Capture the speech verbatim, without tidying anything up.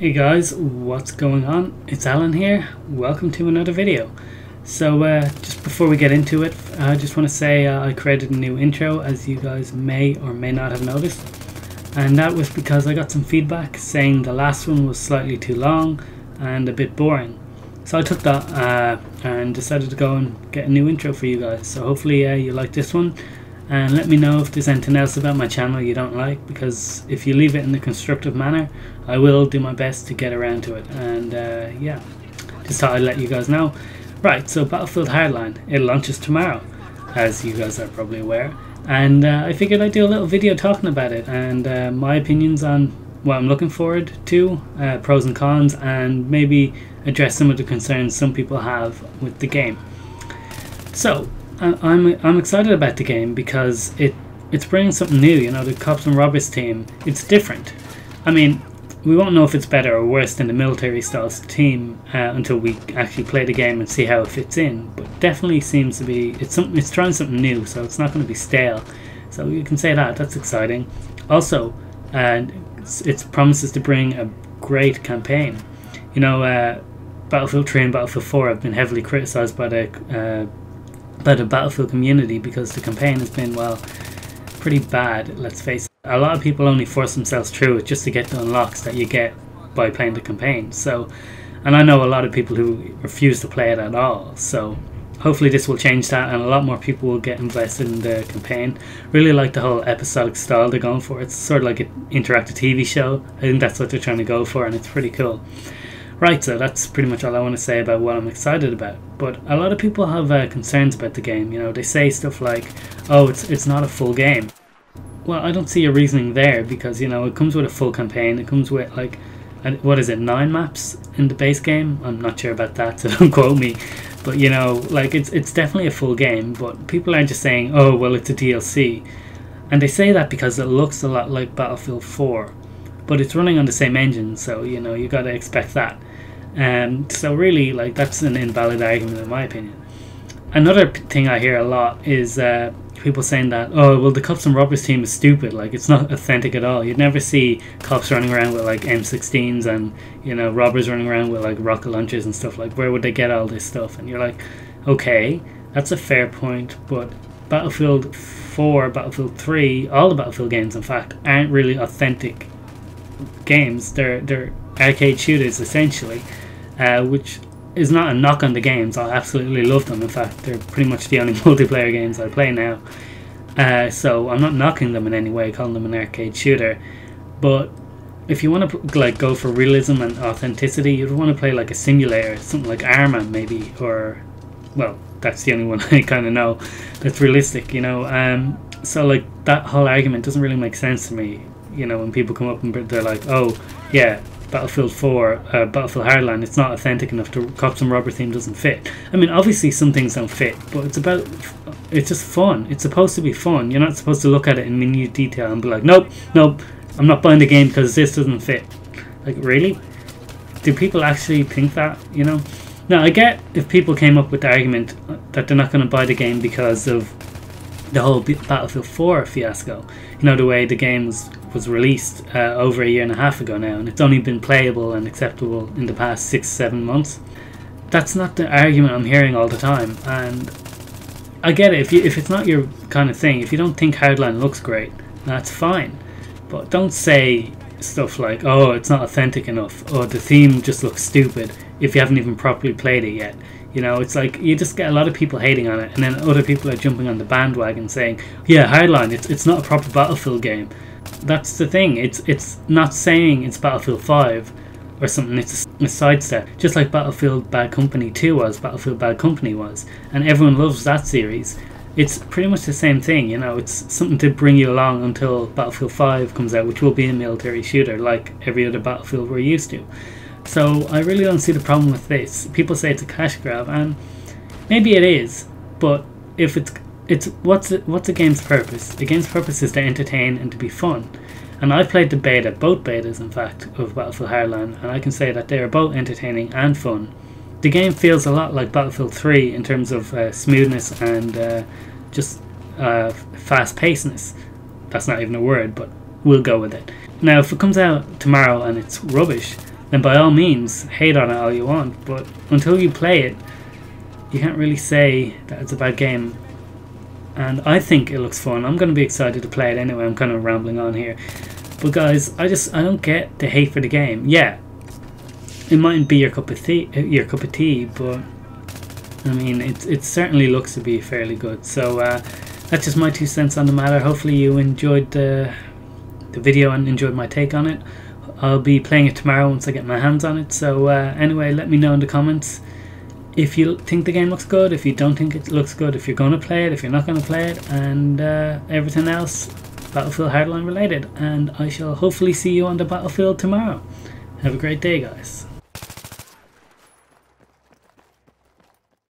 Hey guys, what's going on? It's Alan here. Welcome to another video. So uh, just before we get into it, I just want to say uh, I created a new intro, as you guys may or may not have noticed, and that was because I got some feedback saying the last one was slightly too long and a bit boring. So I took that uh, and decided to go and get a new intro for you guys. So hopefully uh, you like this one, and let me know if there's anything else about my channel you don't like, because if you leave it in a constructive manner, I will do my best to get around to it. And uh, yeah, just thought I'd let you guys know. Right, so Battlefield Hardline, it launches tomorrow, as you guys are probably aware, and uh, I figured I'd do a little video talking about it and uh, my opinions on what I'm looking forward to, uh, pros and cons, and maybe address some of the concerns some people have with the game. So I'm I'm excited about the game because it it's bringing something new. You know, the cops and robbers team. It's different. I mean, we won't know if it's better or worse than the military-style team uh, until we actually play the game and see how it fits in. But definitely seems to be it's something. It's trying something new, so it's not going to be stale. So you can say that that's exciting. Also, uh, it promises to bring a great campaign. You know, uh, Battlefield three and Battlefield four have been heavily criticized by the. Uh, by the Battlefield community because the campaign has been, well, pretty bad, let's face it. A lot of people only force themselves through it just to get the unlocks that you get by playing the campaign. So, and I know a lot of people who refuse to play it at all, so hopefully this will change that and a lot more people will get invested in the campaign. Really like the whole episodic style they're going for. It's sort of like an interactive T V show. I think that's what they're trying to go for, and it's pretty cool. Right, so that's pretty much all I want to say about what I'm excited about. But a lot of people have uh, concerns about the game. You know, they say stuff like, oh, it's it's not a full game. Well, I don't see a reasoning there because, you know, it comes with a full campaign. It comes with, like, what is it, nine maps in the base game? I'm not sure about that, so don't quote me. But, you know, like, it's, it's definitely a full game, but people are just saying, oh, well, it's a D L C. And they say that because it looks a lot like Battlefield four. But it's running on the same engine, so, you know, you got to expect that. Um, so really, like, that's an invalid argument in my opinion. Another thing I hear a lot is uh, people saying that, oh, well, the cops and robbers team is stupid, like, it's not authentic at all. You'd never see cops running around with, like, M sixteens and, you know, robbers running around with, like, rocket launchers and stuff. Like, where would they get all this stuff? And you're like, okay, that's a fair point, but Battlefield four, Battlefield three, all the Battlefield games, in fact, aren't really authentic games. They're, they're arcade shooters, essentially, uh, which is not a knock on the games. I absolutely love them. In fact, they're pretty much the only multiplayer games I play now. Uh, so I'm not knocking them in any way, calling them an arcade shooter. But if you want to like go for realism and authenticity, you'd want to play like a simulator, something like Arma maybe, or, well, that's the only one I kind of know that's realistic, you know. Um, so like that whole argument doesn't really make sense to me. You know, when people come up and they're like, oh, yeah, Battlefield four, uh, Battlefield Hardline, it's not authentic enough, the cops and robber theme doesn't fit. I mean, obviously some things don't fit, but it's about, it's just fun. It's supposed to be fun. You're not supposed to look at it in minute detail and be like, nope, nope, I'm not buying the game because this doesn't fit. Like, really? Do people actually think that, you know? Now, I get if people came up with the argument that they're not going to buy the game because of the whole Battlefield four fiasco. You know, the way the game was, was released uh, over a year and a half ago now, and it's only been playable and acceptable in the past six, seven months. That's not the argument I'm hearing all the time, and I get it. If, you, if it's not your kind of thing, if you don't think Hardline looks great, that's fine. But don't say stuff like, oh, it's not authentic enough, or the theme just looks stupid, if you haven't even properly played it yet. You know, it's like you just get a lot of people hating on it, and then other people are jumping on the bandwagon saying, yeah, Hardline, it's it's not a proper Battlefield game. That's the thing. It's it's not saying it's Battlefield five or something. It's a, a sidestep, just like Battlefield Bad Company two was, Battlefield Bad Company was, and everyone loves that series. It's pretty much the same thing, you know. It's something to bring you along until Battlefield five comes out, which will be a military shooter like every other Battlefield we're used to. So I really don't see the problem with this. People say it's a cash grab, and maybe it is, but if it's it's what's a, what's a game's purpose? The game's purpose is to entertain and to be fun. And I've played the beta, both betas in fact, of Battlefield Hardline, and I can say that they are both entertaining and fun. The game feels a lot like Battlefield three in terms of uh, smoothness and uh, just uh, fast-pacedness. That's not even a word, but we'll go with it. Now, if it comes out tomorrow and it's rubbish, then by all means, hate on it all you want, but until you play it, you can't really say that it's a bad game. And I think it looks fun. I'm going to be excited to play it anyway. I'm kind of rambling on here. But guys, I just, I don't get the hate for the game. Yeah, it mightn't be your cup of tea, your cup of tea, but I mean, it, it certainly looks to be fairly good. So uh, that's just my two cents on the matter. Hopefully you enjoyed the, the video and enjoyed my take on it. I'll be playing it tomorrow once I get my hands on it. So uh, anyway, let me know in the comments if you think the game looks good, if you don't think it looks good, if you're going to play it, if you're not going to play it, and uh, everything else Battlefield Hardline related. And I shall hopefully see you on the Battlefield tomorrow. Have a great day, guys.